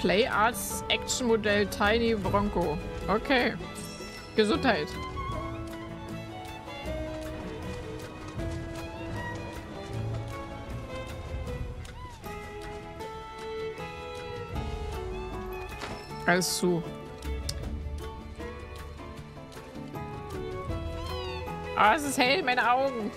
Playarts Action-Modell Tiny Bronco. Okay. Gesundheit. Alles zu. Ah, es ist hell in meinen Augen.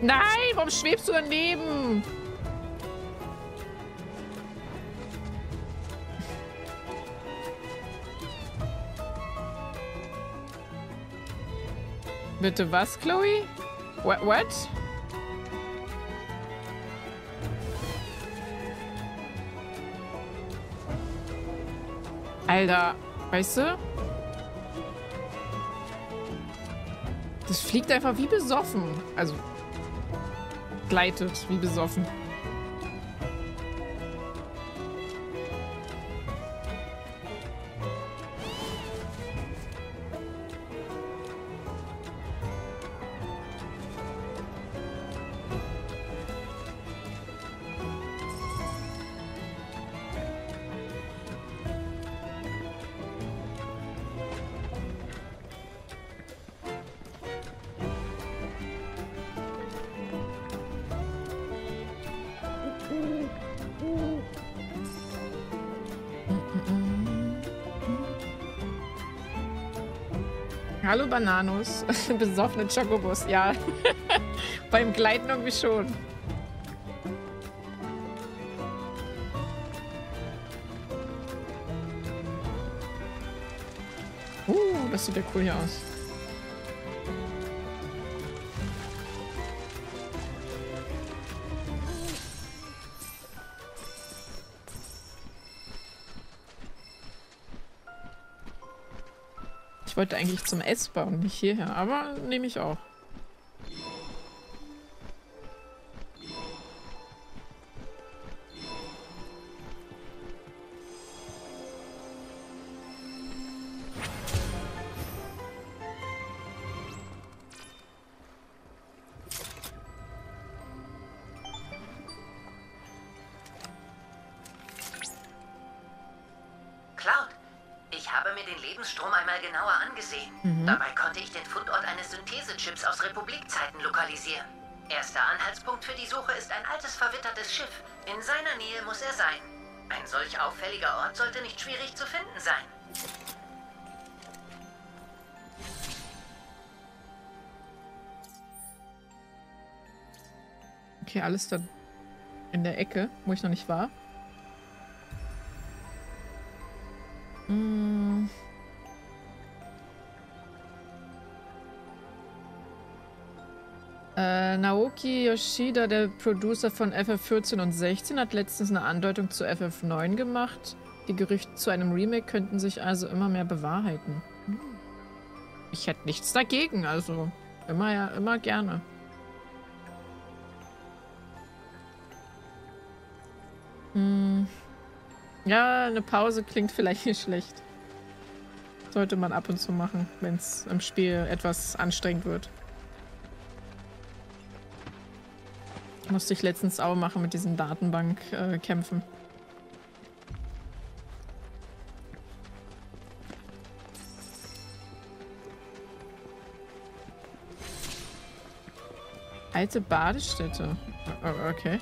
Nein, warum schwebst du daneben? Bitte was, Chloe? What? Alter, weißt du? Das fliegt einfach wie besoffen. Also, gleitet wie besoffen. Hallo Bananos, besoffene Chocobos, ja. Beim Gleiten irgendwie schon. Das sieht ja cool hier aus. Ich wollte eigentlich zum Esper und nicht hierher, aber nehme ich auch. Auffälliger Ort sollte nicht schwierig zu finden sein. Okay, alles dann in der Ecke, wo ich noch nicht war. Naoki Yoshida, der Producer von FF14 und 16, hat letztens eine Andeutung zu FF9 gemacht. Die Gerüchte zu einem Remake könnten sich also immer mehr bewahrheiten. Ich hätte nichts dagegen, also immer gerne. Ja, eine Pause klingt vielleicht nicht schlecht. Sollte man ab und zu machen, wenn es im Spiel etwas anstrengend wird. Musste ich letztens auch machen mit diesen Datenbank-Kämpfen. Alte Badestätte. Okay.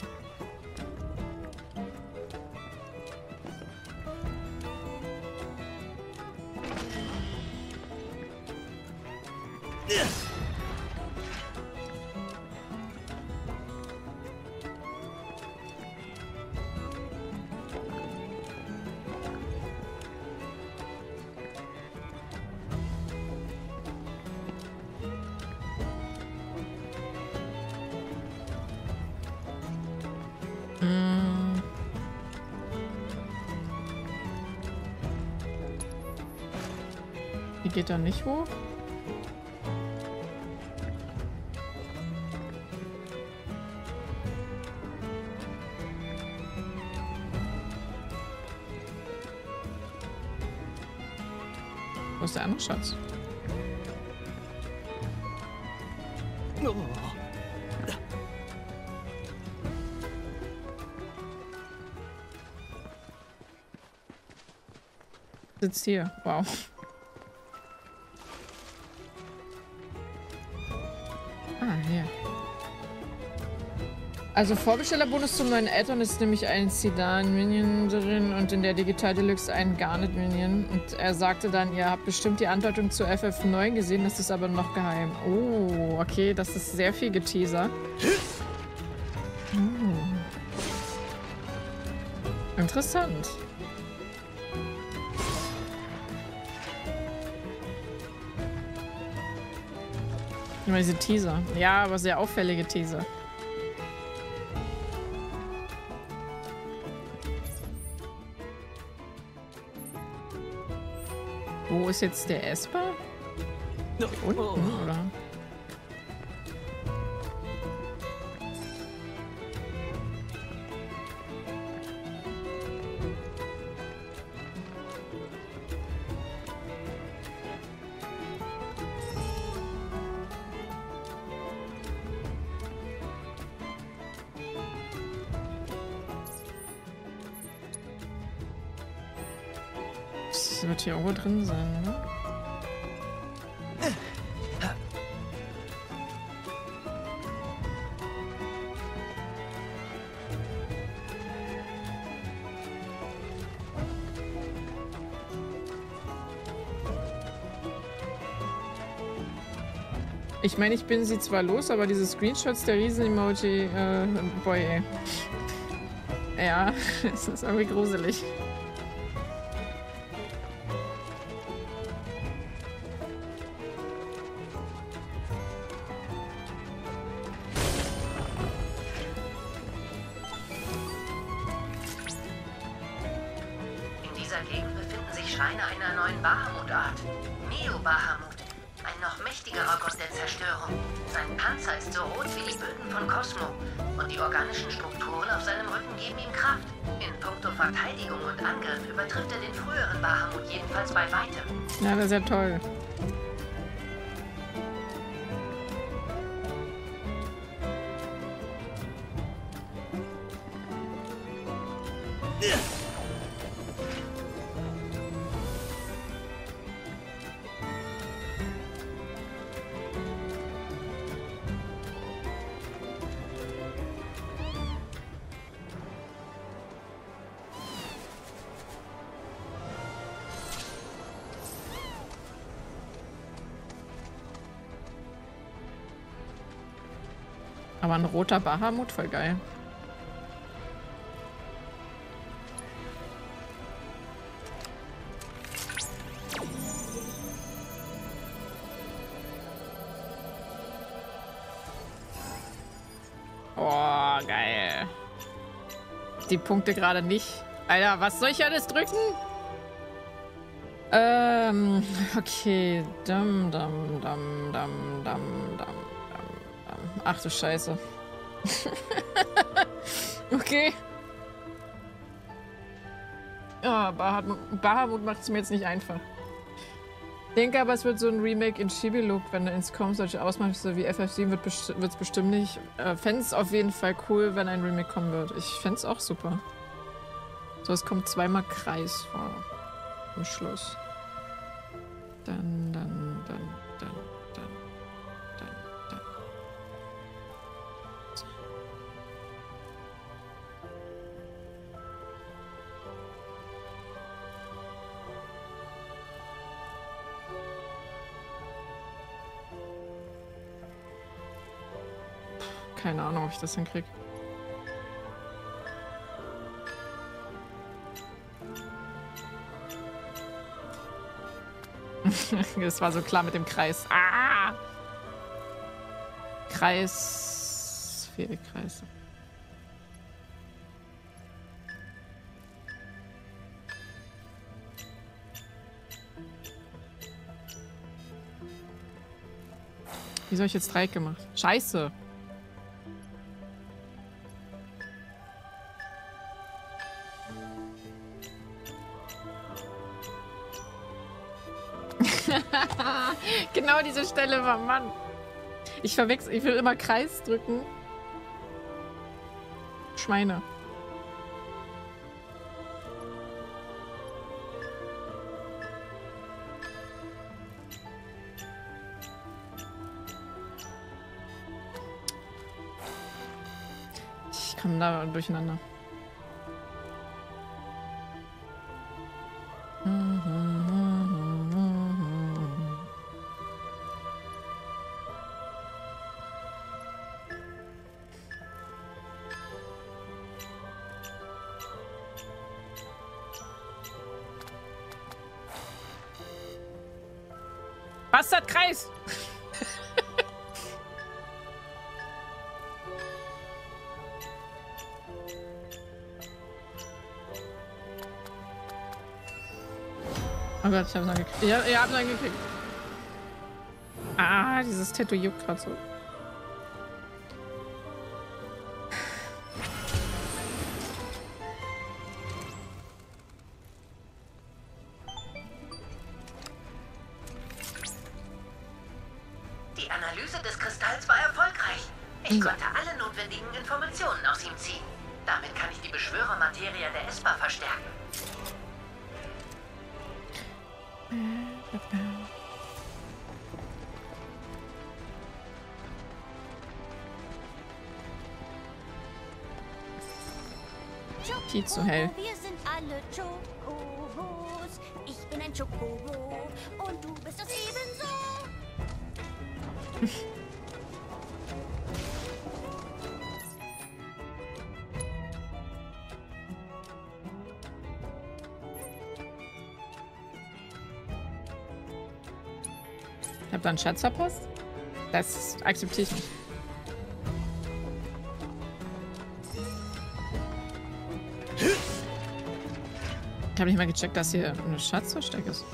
Geht da nicht hoch? Wo ist der andere Schatz? Sitzt hier. Wow. Ah, hier. Also Vorbestellerbonus zum neuen Add-on ist nämlich ein Sedan-Minion drin und in der Digital Deluxe ein Garnet-Minion. Und er sagte dann, ihr habt bestimmt die Andeutung zu FF9 gesehen, das ist aber noch geheim. Oh, okay, das ist sehr viel geteasert. Oh. Interessant. Nur diese Teaser. Ja, aber sehr auffällige Teaser. Wo ist jetzt der Esper? Unten, oder? Das wird hier irgendwo drin sein, ne? Ich meine, ich bin sie zwar los, aber diese Screenshots der Riesen-Emoji, boy, ey. Ja, es ist irgendwie gruselig. Ja, das ist ja toll. Aber ein roter Bahamut, voll geil. Oh, geil. Die Punkte gerade nicht. Alter, was soll ich alles drücken? Okay. Ach du Scheiße. Okay. Oh, Bahamut macht es mir jetzt nicht einfach. Denke aber, es wird so ein Remake in Chibi-Look, wenn ins Com solche Ausmaße wie FF7 wird es bestimmt nicht. Fände es auf jeden Fall cool, wenn ein Remake kommen wird. Ich fände es auch super. So, es kommt zweimal Kreis vor. Am Schluss. Keine Ahnung, ob ich das hinkriege. Das war so klar mit dem Kreis. Ah! Kreis. Viele Kreise. Wieso habe ich jetzt Dreieck gemacht? Scheiße! Genau diese Stelle war Mann. Ich verwechsel, ich will immer Kreis drücken. Schweine. Ich komme da durcheinander. Bastardkreis! Oh Gott, ich hab's noch gekriegt. Ihr habt noch gekriegt. Ah, dieses Tattoo juckt gerade so. Die Analyse des Kristalls war erfolgreich. Ich konnte alle notwendigen Informationen aus ihm ziehen. Damit kann ich die Beschwörermaterie der Esper verstärken. Viel zu hell. Wir sind alle Chocobos. Ich bin ein Chocobo und du bist das ebenso. Ich hab da einen Schatz verpasst? Das akzeptiere ich nicht. Ich habe nicht mal gecheckt, dass hier ein Schatzversteck ist.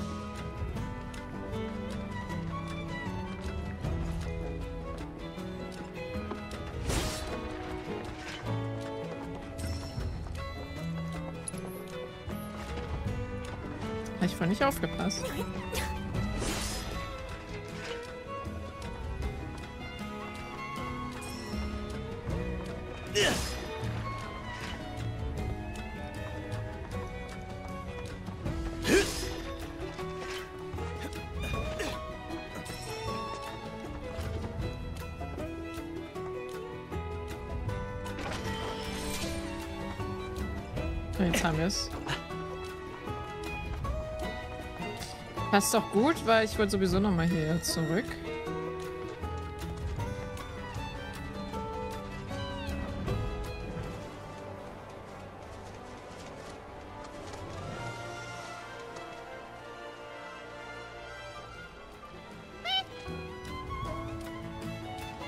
Habe ich voll nicht aufgepasst. Jetzt haben wir es. Passt doch gut, weil ich wollte sowieso nochmal hier zurück.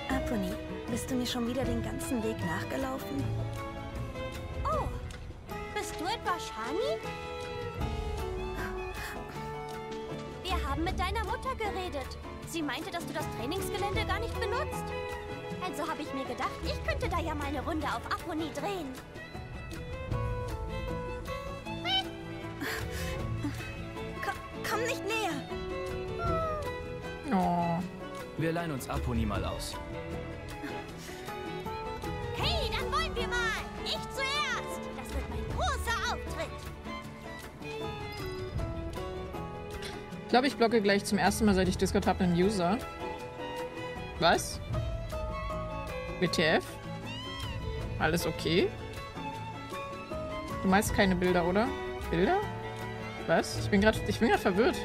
Aponi, bist du mir schon wieder den ganzen Weg nachgelaufen? Shani? Wir haben mit deiner Mutter geredet. Sie meinte, dass du das Trainingsgelände gar nicht benutzt. Also habe ich mir gedacht, ich könnte da ja mal eine Runde auf Aponi drehen. Komm nicht näher. Oh. Wir leihen uns Aponi mal aus. Hey, dann wollen wir mal. Ich zuerst. Das wird mein großer Auftritt. Ich glaube, ich blocke gleich zum ersten Mal, seit ich Discord habe, einen User. Was? WTF? Alles okay? Du meinst keine Bilder, oder? Bilder? Was? Ich bin gerade verwirrt.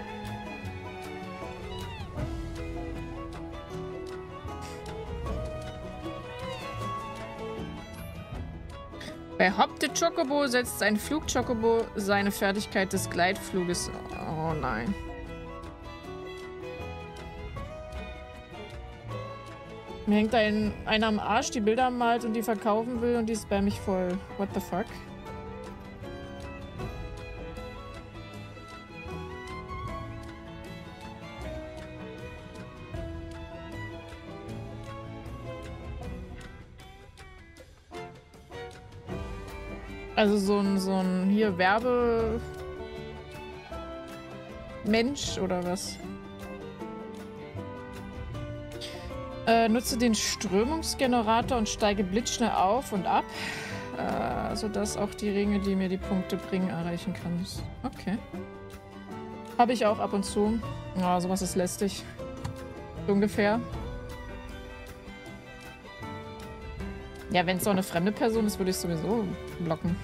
Bei Hop the Chocobo setzt sein Flug-Chocobo seine Fertigkeit des Gleitfluges. Oh nein. Mir hängt einer am Arsch, die Bilder malt und die verkaufen will und die spam mich voll. What the fuck? Also so ein hier Werbemensch oder was? Nutze den Strömungsgenerator und steige blitzschnell auf und ab, sodass auch die Ringe, die mir die Punkte bringen, erreichen kann. Okay. Habe ich auch ab und zu. Ja, sowas ist lästig. Ungefähr. Ja, wenn es doch eine fremde Person ist, würde ich sowieso blocken.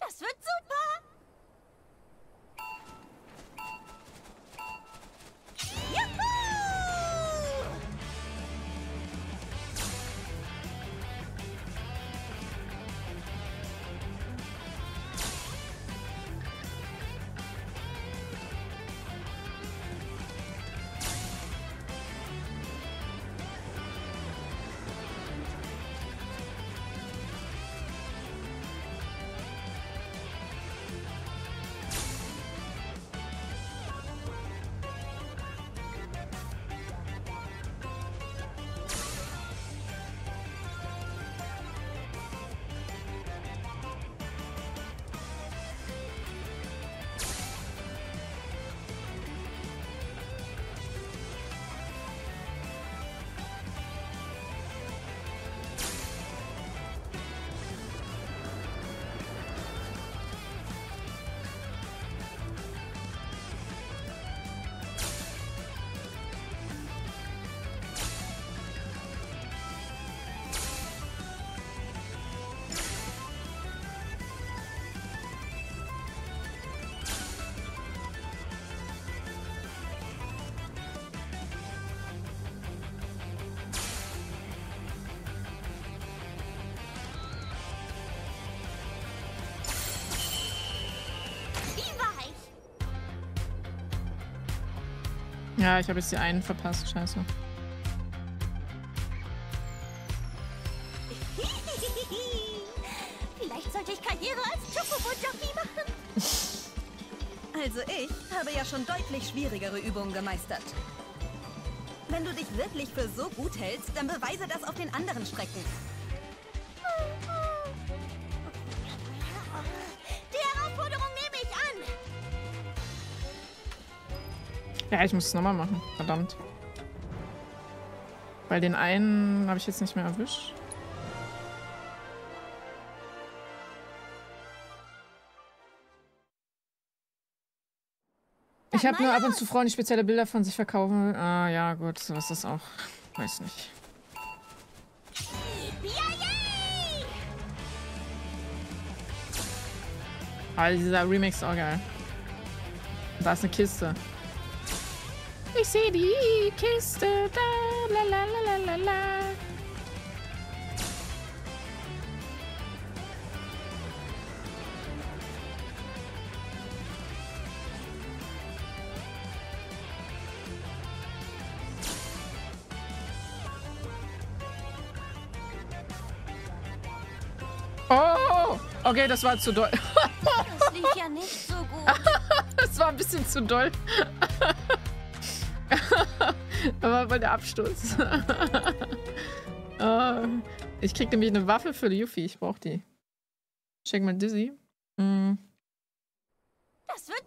Das wird super! Juhu! Ja, ich habe jetzt die einen verpasst, scheiße. Vielleicht sollte ich Karriere als Chocobo-Jockey machen. Also ich habe ja schon deutlich schwierigere Übungen gemeistert. Wenn du dich wirklich für so gut hältst, dann beweise das auf den anderen Strecken. Ja, ich muss es nochmal machen. Verdammt. Weil den einen habe ich jetzt nicht mehr erwischt. Ich habe nur ab und zu Frauen, die spezielle Bilder von sich verkaufen. Ah ja, gut, so ist das auch. Weiß nicht. Aber dieser Remix ist auch geil. Da ist eine Kiste. Ich sehe die Kiste da, la la la la la la. Oh, okay, das war zu doll. Das lief ja nicht so gut. Das war ein bisschen zu doll. Aber bei der Absturz. Ich krieg nämlich eine Waffe für die Yuffie. Ich brauche die. Check mal Dizzy. Mm. Das wird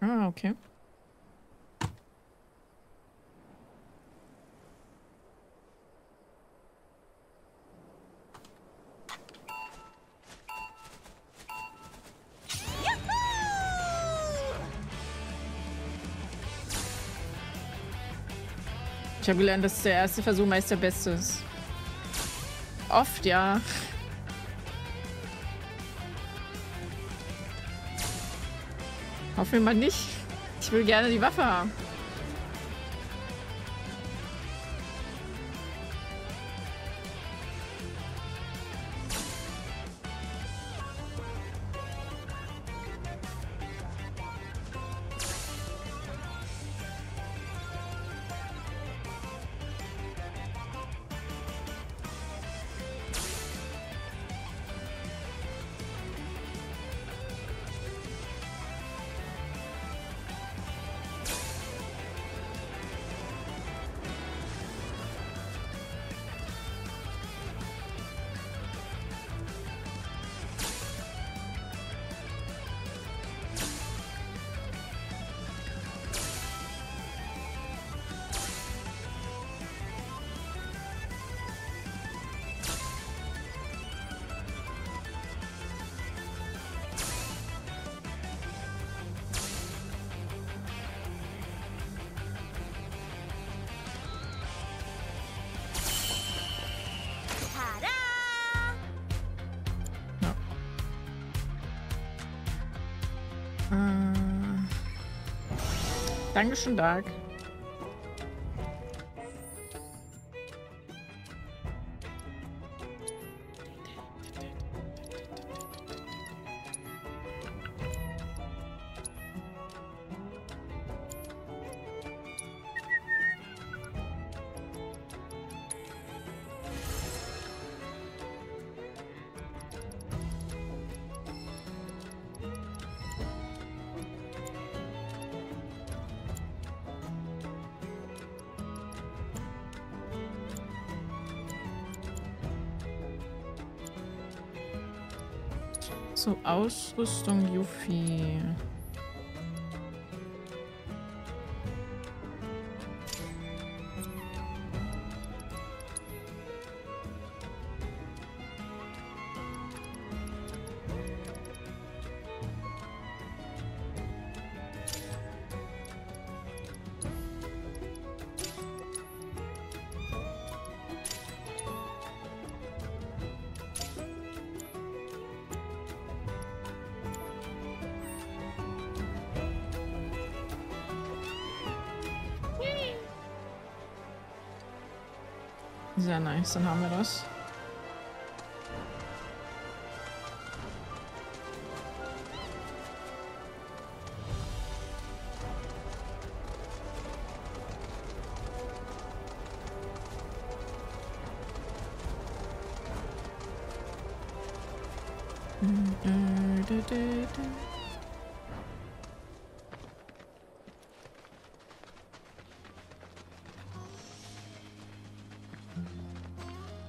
super! Ah, okay. Ich habe gelernt, dass der erste Versuch meist der beste ist. Oft, ja. Hoffen wir mal nicht. Ich will gerne die Waffe haben. Dankeschön, Dark. So, Ausrüstung Yuffie. Sehr nice, dann haben wir das.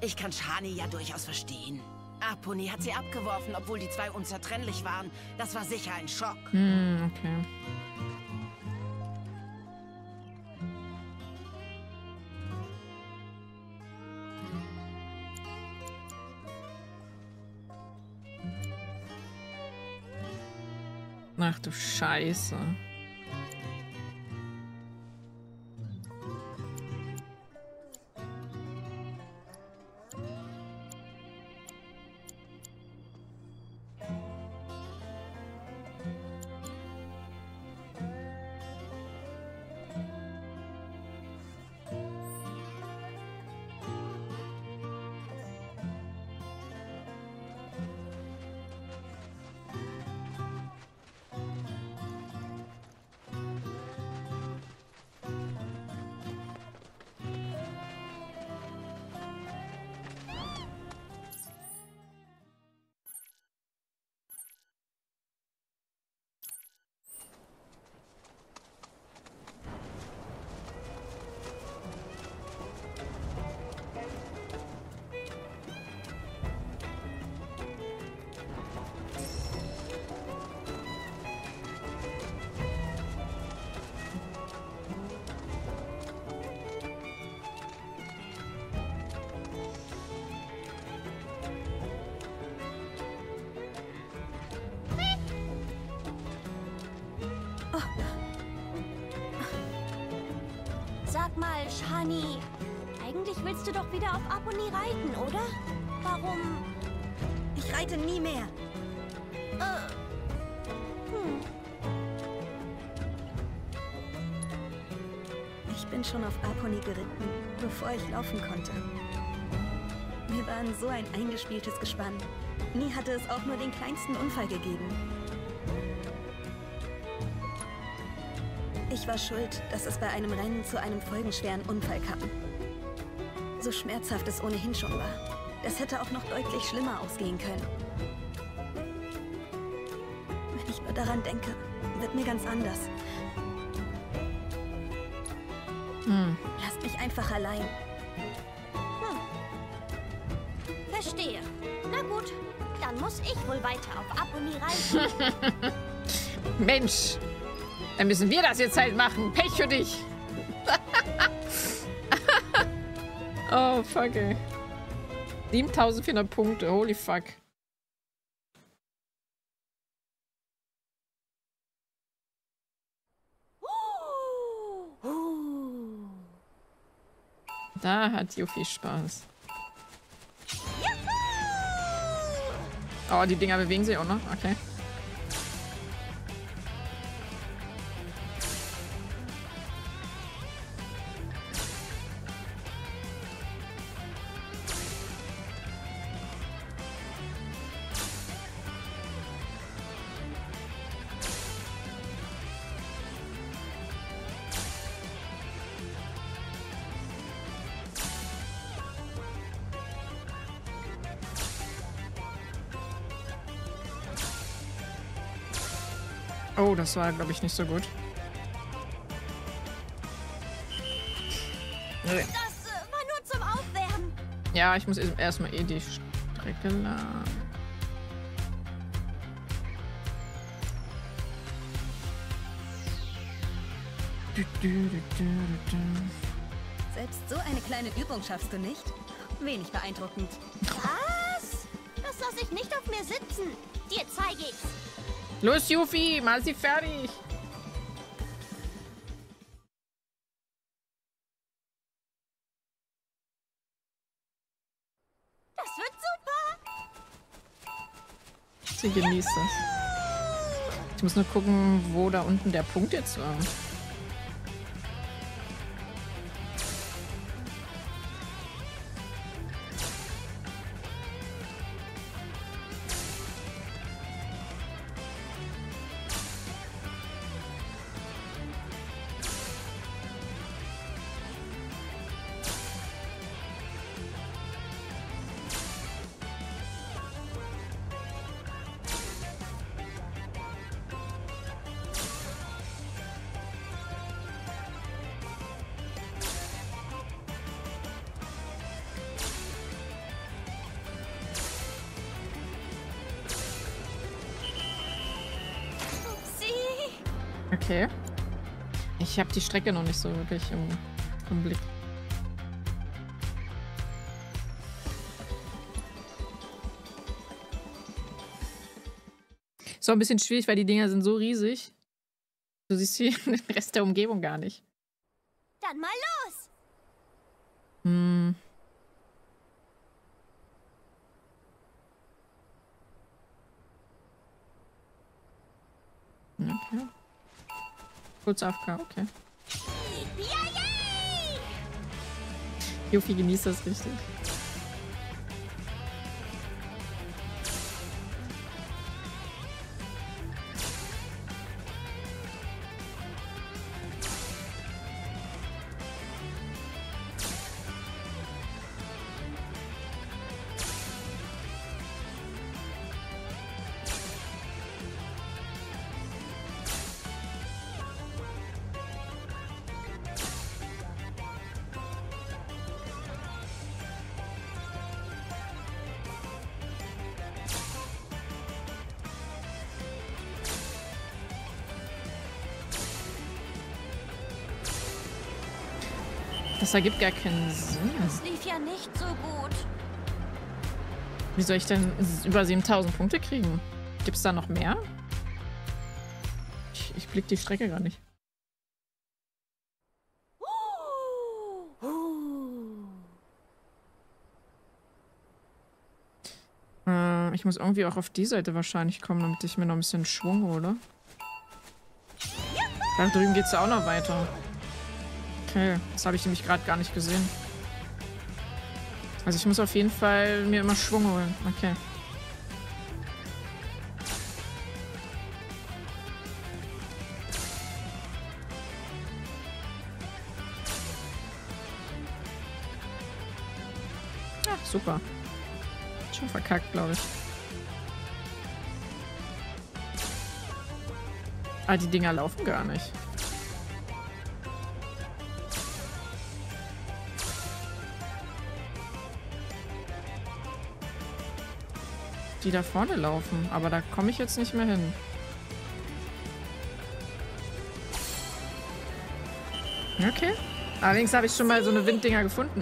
Ich kann Shani ja durchaus verstehen. Aponi hat sie abgeworfen, obwohl die zwei unzertrennlich waren. Das war sicher ein Schock. Okay. Ach du Scheiße. Sag mal, Shani, eigentlich willst du doch wieder auf Aponi reiten, oder? Warum? Ich reite nie mehr. Ich bin schon auf Aponi geritten, bevor ich laufen konnte. Wir waren so ein eingespieltes Gespann. Nie hatte es auch nur den kleinsten Unfall gegeben. Ich war schuld, dass es bei einem Rennen zu einem folgenschweren Unfall kam. So schmerzhaft es ohnehin schon war. Das hätte auch noch deutlich schlimmer ausgehen können. Wenn ich nur daran denke, wird mir ganz anders. Lasst mich einfach allein. Verstehe. Na gut, dann muss ich wohl weiter auf Aponi reiten. Mensch! Dann müssen wir das jetzt halt machen. Pech für dich. Oh, fuck, ey. 7400 Punkte. Holy fuck. Da hat Yuffie Spaß. Oh, die Dinger bewegen sich auch noch. Okay. Oh, das war, glaube ich, nicht so gut. Das war nur zum Aufwärmen. Ja, ich muss erstmal die Strecke lang. Selbst so eine kleine Übung schaffst du nicht? Wenig beeindruckend. Was? Das lasse ich nicht auf mir sitzen. Dir zeige ich's. Los, Yuffie, mal sie fertig. Das wird super. Sie genießt das. Ich muss nur gucken, wo da unten der Punkt jetzt war. Okay. Ich habe die Strecke noch nicht so wirklich im Blick. Ist auch ein bisschen schwierig, weil die Dinger sind so riesig. Du siehst hier den Rest der Umgebung gar nicht. Dann mal los! Hm. Okay. Kurz AFK, okay. Yuffie genießt das richtig. Das ergibt gar keinen Sinn. Das lief ja nicht so gut. Wie soll ich denn über 7000 Punkte kriegen? Gibt's da noch mehr? Ich blick die Strecke gar nicht. Ich muss irgendwie auch auf die Seite wahrscheinlich kommen, damit ich mir noch ein bisschen Schwung hole. Da drüben geht's ja auch noch weiter. Okay, das habe ich nämlich gerade gar nicht gesehen. Also ich muss auf jeden Fall mir immer Schwung holen. Okay. Ach, super. Schon verkackt, glaube ich. Ah, die Dinger laufen gar nicht. Die da vorne laufen, aber da komme ich jetzt nicht mehr hin. Okay. Allerdings habe ich schon mal so eine Winddinger gefunden.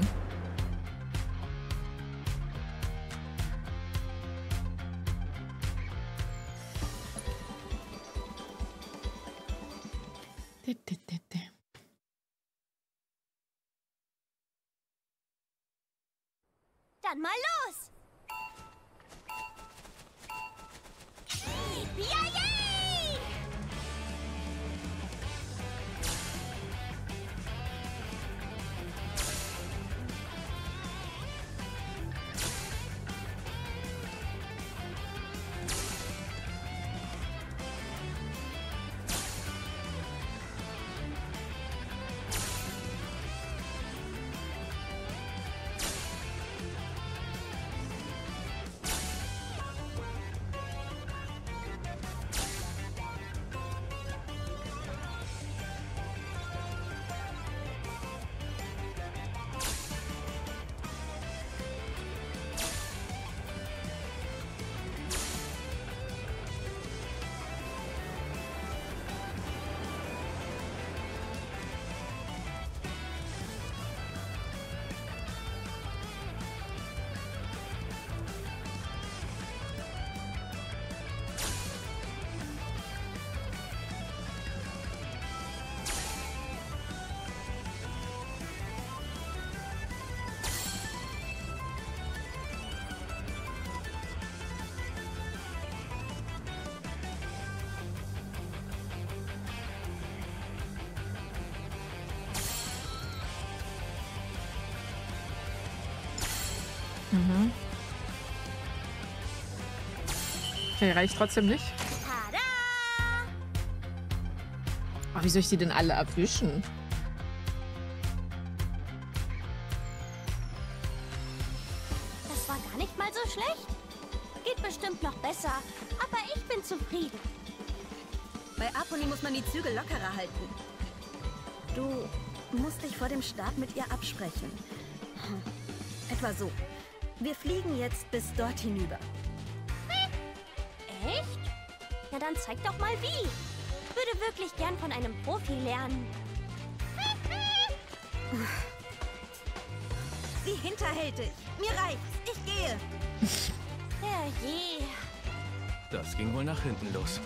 Dann mal los! Mhm. Okay, reicht trotzdem nicht. Ach, wie soll ich die denn alle erwischen? Das war gar nicht mal so schlecht. Geht bestimmt noch besser, aber ich bin zufrieden. Bei Aponi muss man die Züge lockerer halten. Du musst dich vor dem Start mit ihr absprechen. Etwa so. Wir fliegen jetzt bis dort hinüber. Echt? Ja, dann zeig doch mal wie. Würde wirklich gern von einem Profi lernen. Wie hinterhältig. Mir reicht's. Ich gehe. Herrje. Das ging wohl nach hinten los.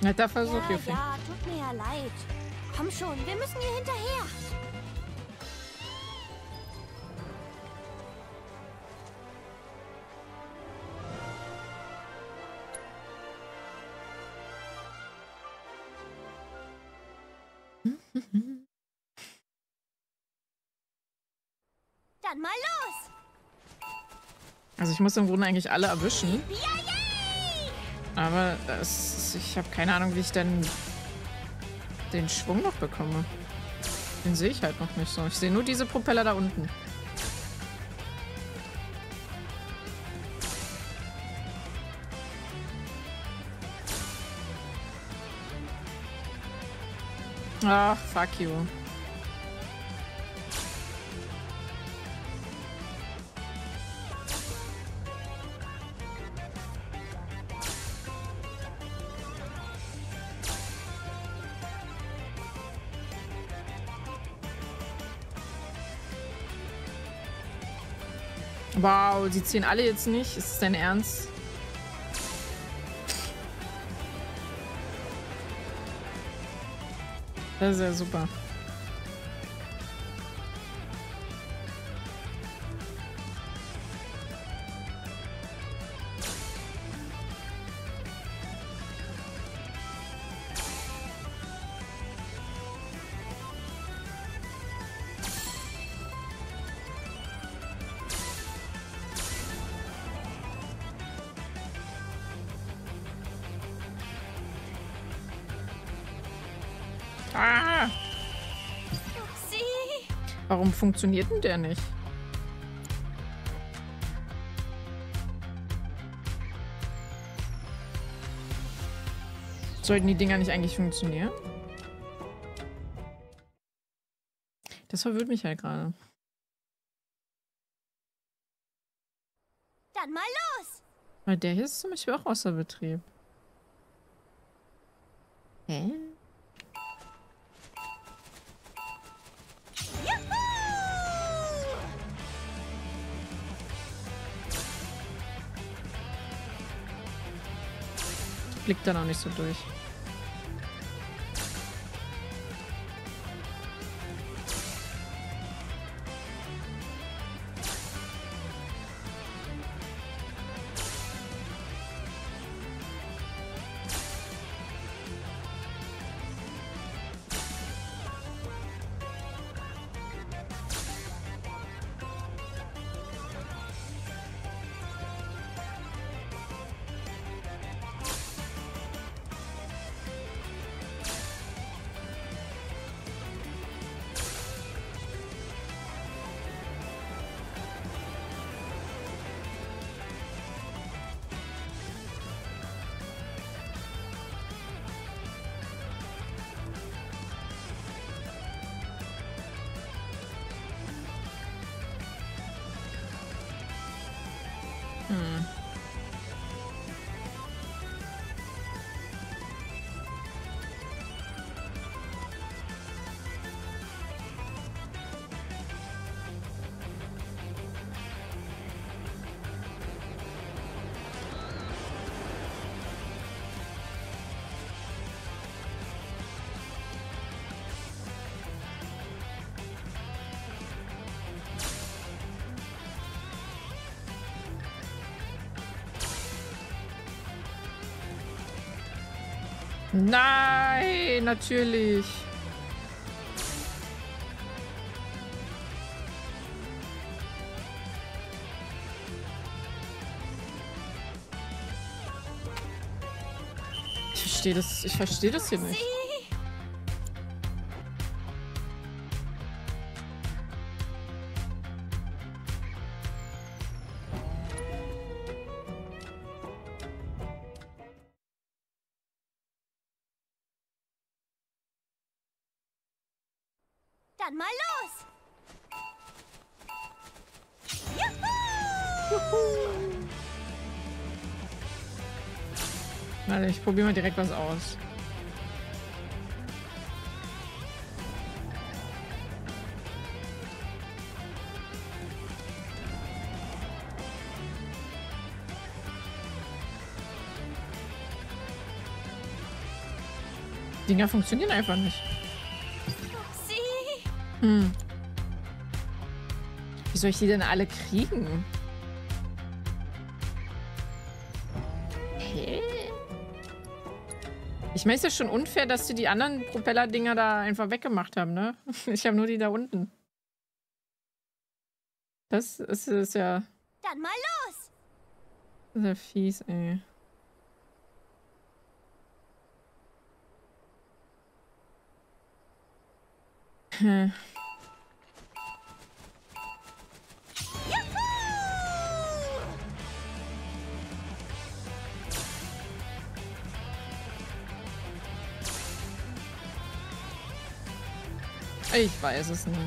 Netter Versuch, Yuffie. Ja, tut mir ja leid. Komm schon, wir müssen hier hinterher. Dann mal los. Also ich muss im Grunde eigentlich alle erwischen. Aber das, ich habe keine Ahnung, wie ich denn den Schwung noch bekomme. Den sehe ich halt noch nicht so. Ich sehe nur diese Propeller da unten. Ach, fuck you. Wow, die ziehen alle jetzt nicht? Ist es dein Ernst? Das ist ja super. Warum funktioniert denn der nicht? Sollten die Dinger nicht eigentlich funktionieren? Das verwirrt mich halt gerade. Dann mal los! Weil der hier ist zum Beispiel auch außer Betrieb. Hä? Blickt da noch nicht so durch. Nein, natürlich. Ich verstehe das hier nicht. Dann mal los! Juhu! Juhu! Warte, ich probiere mal direkt was aus. Die Dinger funktionieren einfach nicht. Hm. Wie soll ich die denn alle kriegen? Ich meine, es ist schon unfair, dass sie die anderen Propellerdinger da einfach weggemacht haben, ne? Ich habe nur die da unten. Das ist ja... Dann mal los! Das ist ja fies, ey. Hm. Ich weiß es nicht.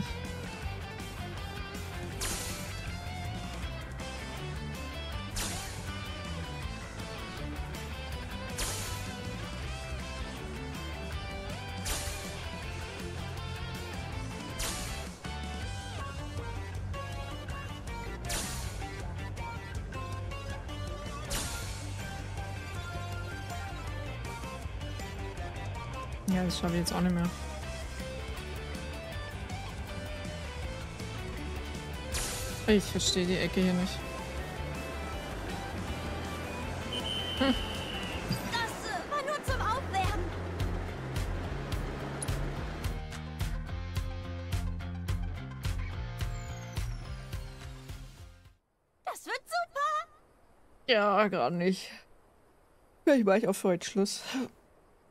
Ja, das schaffe ich jetzt auch nicht mehr. Ich verstehe die Ecke hier nicht. Hm. Das war nur zum Aufwärmen. Das wird super. Ja, gerade nicht. Vielleicht mache ich auch für heute Schluss.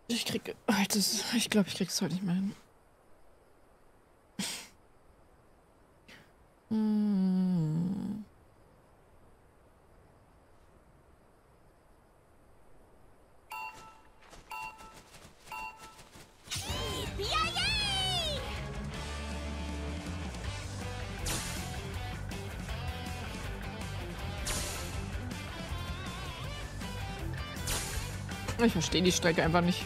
Ich glaube, ich krieg's heute nicht mehr hin. Ich verstehe die Strecke einfach nicht.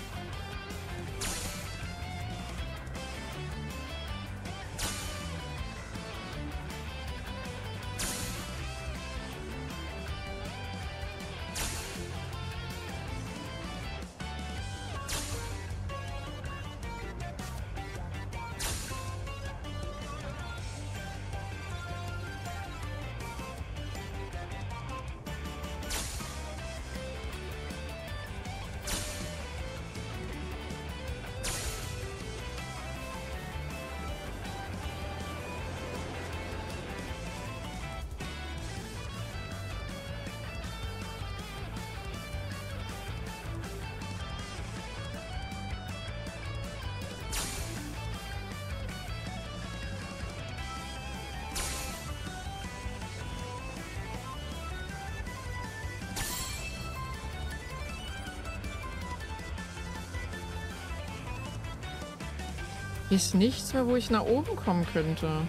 Ist nichts mehr, wo ich nach oben kommen könnte.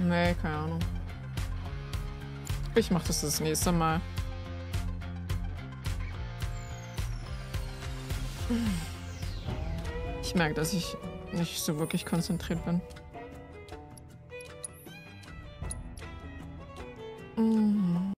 Nee, keine Ahnung. Ich mach das nächste Mal. Ich merke, dass ich nicht so wirklich konzentriert bin.